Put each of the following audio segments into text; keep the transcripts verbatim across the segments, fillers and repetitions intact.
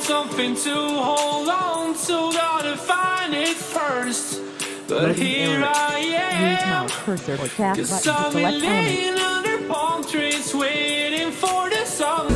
want something to hold on to, gotta find it first. But here I am, cause I've been laying under palm trees waiting for the sun.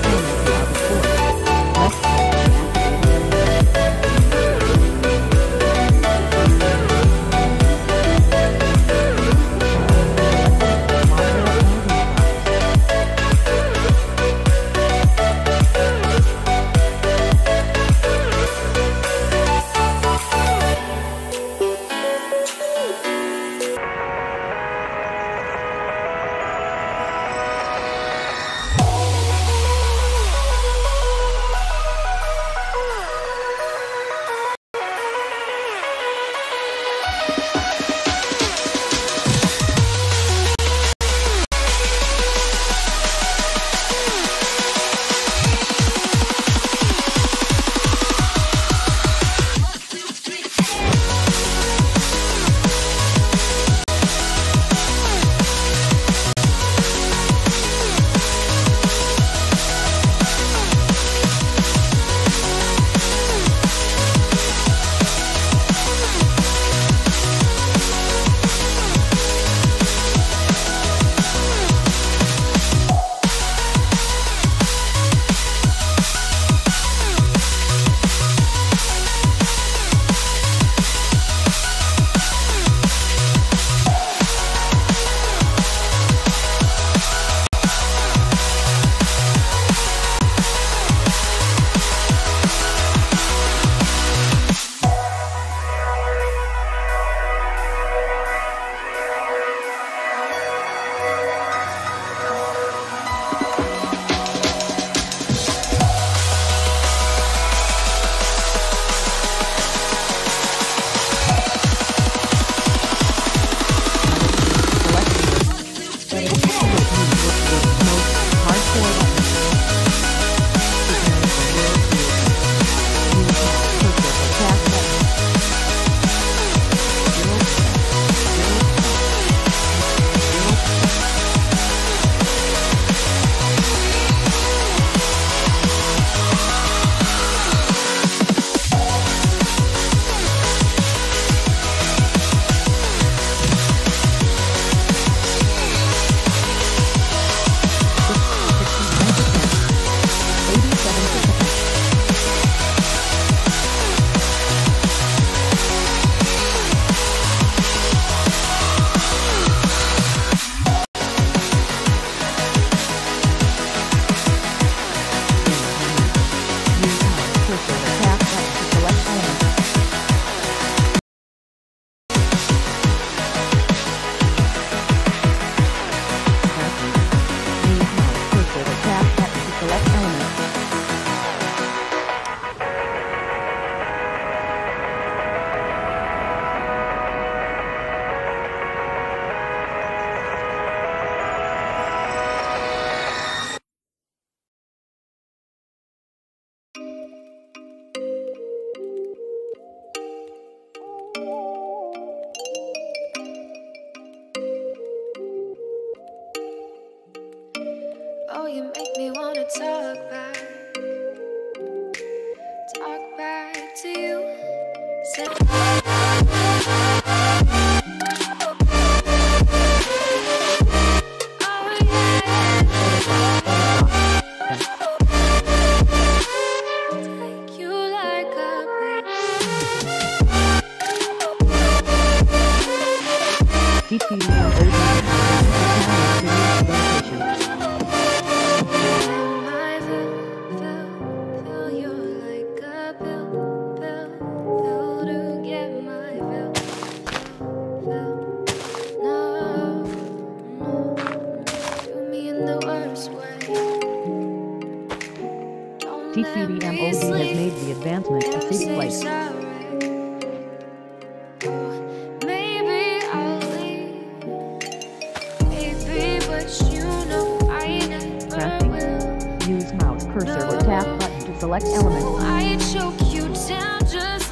Use mouse cursor or tap button to select elements. I choke you down just